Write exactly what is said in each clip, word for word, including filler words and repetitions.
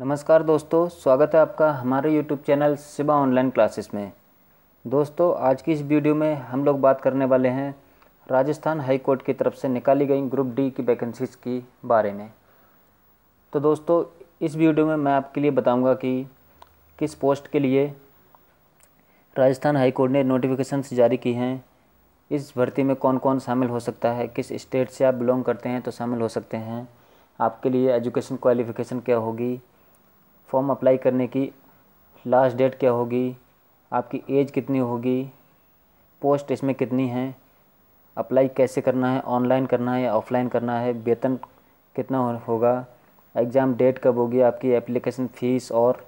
नमस्कार दोस्तों, स्वागत है आपका हमारे YouTube channel Shiva online classes में। दोस्तों, आज की इस वीडियो में हम लोग बात करने वाले हैं राजस्थान हाई कोर्ट की तरफ से निकाली गई ग्रुप डी की वैकेंसीज़ के बारे में। तो दोस्तों, इस वीडियो में मैं आपके लिए बताऊंगा कि किस पोस्ट के लिए राजस्थान हाई कोर्ट ने नोटिफिकेशंस जारी की हैं, इस भर्ती में कौन कौन शामिल हो सकता है, किस स्टेट से आप बिलोंग करते हैं तो शामिल हो सकते हैं, आपके लिए एजुकेशन क्वालिफ़िकेशन क्या होगी, फॉर्म अप्लाई करने की लास्ट डेट क्या होगी, आपकी एज कितनी होगी, पोस्ट इसमें कितनी है, अप्लाई कैसे करना है, ऑनलाइन करना है या ऑफलाइन करना है, वेतन कितना होगा, एग्ज़ाम डेट कब होगी, आपकी एप्लीकेशन फ़ीस और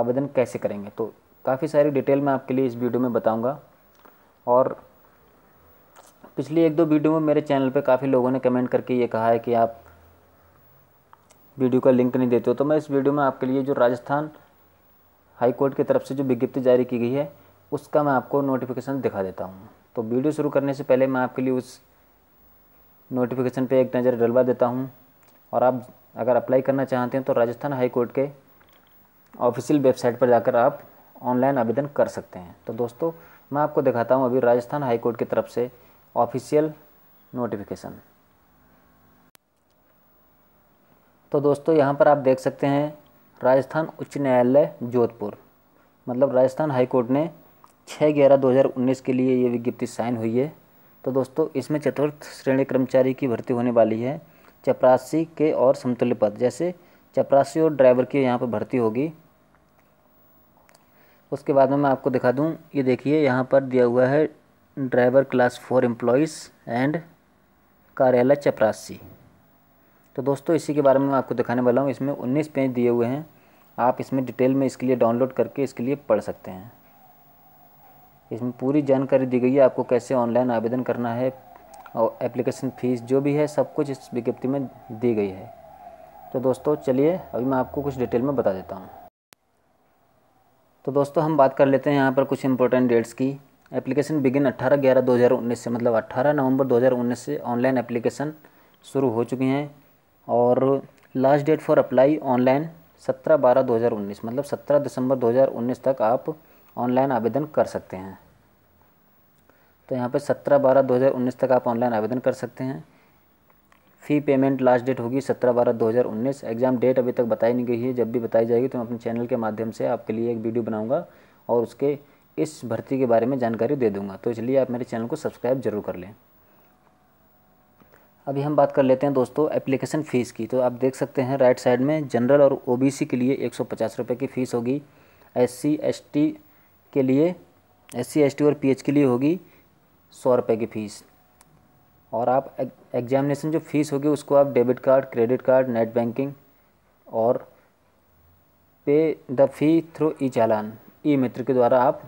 आवेदन कैसे करेंगे। तो काफ़ी सारी डिटेल मैं आपके लिए इस वीडियो में बताऊंगा। और पिछली एक दो वीडियो में मेरे चैनल पर काफ़ी लोगों ने कमेंट करके ये कहा है कि आप वीडियो का लिंक नहीं देते हो, तो मैं इस वीडियो में आपके लिए जो राजस्थान हाई कोर्ट की तरफ से जो विज्ञप्ति जारी की गई है उसका मैं आपको नोटिफिकेशन दिखा देता हूँ। तो वीडियो शुरू करने से पहले मैं आपके लिए उस नोटिफिकेशन पे एक नज़र डलवा देता हूँ। और आप अगर अप्लाई करना चाहते हैं तो राजस्थान हाई कोर्ट के ऑफिशियल वेबसाइट पर जाकर आप ऑनलाइन आवेदन कर सकते हैं। तो दोस्तों, मैं आपको दिखाता हूँ अभी राजस्थान हाई कोर्ट की तरफ से ऑफिशियल नोटिफिकेशन। तो दोस्तों, यहाँ पर आप देख सकते हैं राजस्थान उच्च न्यायालय जोधपुर, मतलब राजस्थान हाई कोर्ट ने छह ग्यारह दो हज़ार उन्नीस के लिए ये विज्ञप्ति साइन हुई है। तो दोस्तों, इसमें चतुर्थ श्रेणी कर्मचारी की भर्ती होने वाली है, चपरासी के और समतुल्य पद, जैसे चपरासी और ड्राइवर की यहाँ पर भर्ती होगी। उसके बाद में मैं आपको दिखा दूँ, ये देखिए यहाँ पर दिया हुआ है driver class four employees and कार्यालय चपरासी। तो दोस्तों, इसी के बारे में मैं आपको दिखाने वाला हूँ। इसमें उन्नीस पेज दिए हुए हैं, आप इसमें डिटेल में इसके लिए डाउनलोड करके इसके लिए पढ़ सकते हैं। इसमें पूरी जानकारी दी गई है, आपको कैसे ऑनलाइन आवेदन करना है और एप्लीकेशन फ़ीस जो भी है सब कुछ इस विज्ञप्ति में दी गई है। तो दोस्तों, चलिए अभी मैं आपको कुछ डिटेल में बता देता हूँ। तो दोस्तों, हम बात कर लेते हैं यहाँ पर कुछ इंपॉर्टेंट डेट्स की। एप्लीकेशन बिगिन अट्ठारह ग्यारह दो हज़ार उन्नीस से, मतलब अट्ठारह नवंबर दो हज़ार उन्नीस से ऑनलाइन एप्लीकेशन शुरू हो चुकी हैं। और last date for apply online सत्रह बारह दो हज़ार उन्नीस, मतलब सत्रह दिसंबर दो हज़ार उन्नीस तक आप ऑनलाइन आवेदन कर सकते हैं। तो यहाँ पे सत्रह बारह दो हज़ार उन्नीस तक आप ऑनलाइन आवेदन कर सकते हैं। फ़ी पेमेंट लास्ट डेट होगी सत्रह बारह दो हज़ार उन्नीस। एग्ज़ाम डेट अभी तक बताई नहीं गई है, जब भी बताई जाएगी तो मैं अपने चैनल के माध्यम से आपके लिए एक वीडियो बनाऊँगा और उसके इस भर्ती के बारे में जानकारी दे दूँगा। तो इसलिए आप मेरे चैनल को सब्सक्राइब जरूर कर लें। अभी हम बात कर लेते हैं दोस्तों एप्लीकेशन फ़ीस की। तो आप देख सकते हैं राइट साइड में जनरल और ओबीसी के लिए एक सौ पचास रुपये की फ़ीस होगी, एससी एसटी के लिए, एससी एसटी और पीएच के लिए होगी सौ रुपये की फ़ीस। और आप एग्जामिनेशन जो फ़ीस होगी उसको आप debit card, credit card, net banking और पे द फी थ्रू ई चालान, ई मित्र के द्वारा आप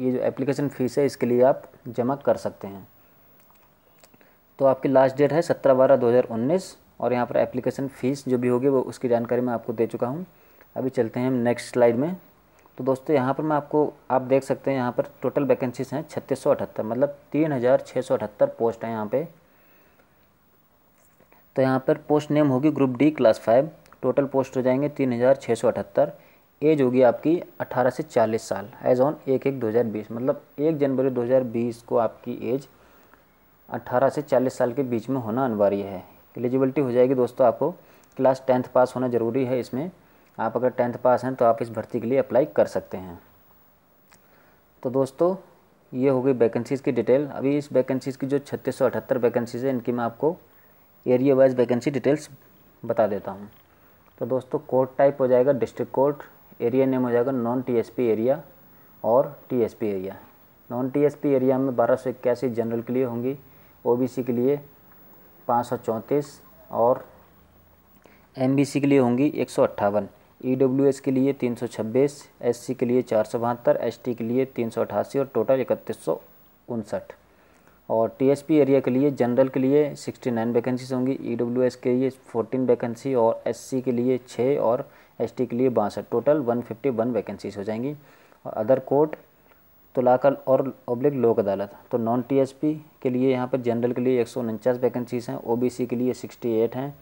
ये जो एप्लीकेशन फ़ीस है इसके लिए आप जमा कर सकते हैं। तो आपकी लास्ट डेट है सत्रह बारह दो हज़ार उन्नीस। और यहाँ पर एप्लीकेशन फ़ीस जो भी होगी वो उसकी जानकारी मैं आपको दे चुका हूँ। अभी चलते हैं हम नेक्स्ट स्लाइड में। तो दोस्तों, यहाँ पर मैं आपको आप देख सकते हैं यहाँ पर टोटल वैकेंसीज हैं छत्तीस सौ अठहत्तर, मतलब तीन हज़ार छः सौ अठहत्तर पोस्ट हैं यहाँ पे। तो यहाँ पर पोस्ट नेम होगी group D class five, total post हो जाएंगे तीन हज़ार छः सौ अठहत्तर। एज होगी आपकी अट्ठारह से चालीस साल, एज ऑन एक एक दो हज़ार बीस मतलब एक जनवरी दो हज़ार बीस को आपकी एज अट्ठारह से चालीस साल के बीच में होना अनिवार्य है। एलिजिबिलिटी हो जाएगी दोस्तों, आपको क्लास टेंथ पास होना ज़रूरी है। इसमें आप अगर टेंथ पास हैं तो आप इस भर्ती के लिए अप्लाई कर सकते हैं। तो दोस्तों, ये हो गई वैकेंसीज़ की डिटेल। अभी इस वैकेंसीज़ की जो छत्तीस सौ अठहत्तर वैकेंसीज़ हैं इनकी मैं आपको एरिया वाइज वैकेंसी डिटेल्स बता देता हूँ। तो दोस्तों, कोर्ट टाइप हो जाएगा डिस्ट्रिक्ट कोर्ट, एरिया नेम हो जाएगा non T S P area और T S P area. Non T S P area में बारह सौ इक्यासी जनरल के लिए होंगी, ओबीसी के लिए पाँच सौ चौंतीस और एमबीसी के लिए होंगी एक सौ अट्ठावन, ईडब्ल्यूएस के लिए तीन सौ छब्बीस, एससी के लिए चार सौ बहत्तर, एसटी के लिए तीन सौ अठासी और टोटल इकतीस सौ उनसठ। और टीएसपी एरिया के लिए जनरल के लिए उनहत्तर वैकेंसीज होंगी, ईडब्ल्यूएस के लिए चौदह वैकेंसी और एससी के लिए छः और एसटी के लिए बासठ, टोटल एक सौ इक्यावन वैकेंसीज हो जाएंगी। और अदर कोर्ट तुलाकल और ओब्लिक लोक अदालत। तो नॉन टीएसपी के लिए यहाँ पर जनरल के लिए एक सौ उनचास वैकेंसीज हैं, ओबीसी के लिए अड़सठ हैं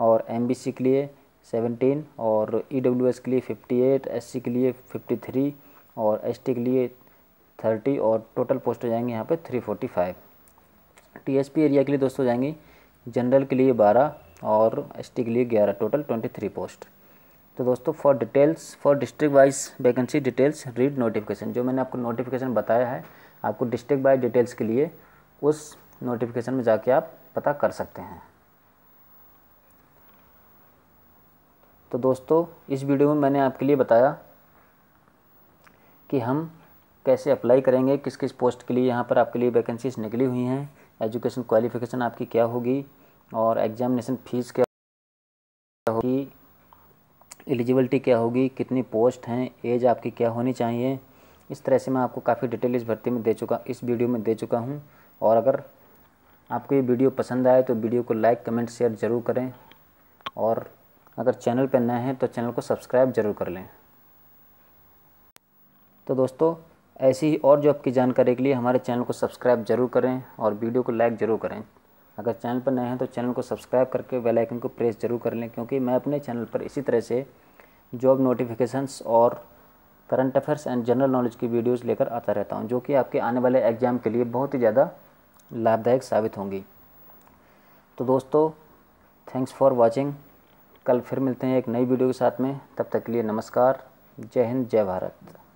और एमबीसी के लिए सेवनटीन और ईडब्ल्यूएस के लिए फिफ्टी एट, एससी के लिए फिफ्टी थ्री और एसटी के लिए थर्टी और टोटल पोस्ट हो जाएंगे यहाँ पे three forty five. TSP area के लिए दोस्तों जाएंगी जनरल के लिए बारह और एसटी के लिए ग्यारह, टोटल तेईस पोस्ट। तो दोस्तों for details for district wise vacancy details read notification, जो मैंने आपको नोटिफिकेशन बताया है आपको डिस्ट्रिक्ट वाइज डिटेल्स के लिए उस नोटिफिकेशन में जाके आप पता कर सकते हैं। तो दोस्तों इस वीडियो में मैंने आपके लिए बताया कि हम कैसे अप्लाई करेंगे, किस किस पोस्ट के लिए यहाँ पर आपके लिए वैकेंसीज निकली हुई हैं, एजुकेशन क्वालिफिकेशन आपकी क्या होगी और एग्जामिनेशन फ़ीस क्या होगी, एलिजिबिलिटी क्या होगी, कितनी पोस्ट हैं, एज आपकी क्या होनी चाहिए। इस तरह से मैं आपको काफ़ी डिटेल इस भर्ती में दे चुका इस वीडियो में दे चुका हूँ। और अगर आपको ये वीडियो पसंद आए तो वीडियो को लाइक कमेंट शेयर ज़रूर करें और अगर चैनल पर नए हैं तो चैनल को सब्सक्राइब ज़रूर कर लें। तो दोस्तों ऐसी ही और जॉब की जानकारी के लिए हमारे चैनल को सब्सक्राइब जरूर करें और वीडियो को लाइक ज़रूर करें। अगर चैनल पर नए हैं तो चैनल को सब्सक्राइब करके बेल आइकन को प्रेस जरूर कर लें, क्योंकि मैं अपने चैनल पर इसी तरह से जॉब नोटिफिकेशंस और current affairs and general knowledge की वीडियोस लेकर आता रहता हूं, जो कि आपके आने वाले एग्ज़ाम के लिए बहुत ही ज़्यादा लाभदायक साबित होंगी। तो दोस्तों थैंक्स फॉर वॉचिंग, कल फिर मिलते हैं एक नई वीडियो के साथ में। तब तक के लिए नमस्कार, जय हिंद, जय भारत।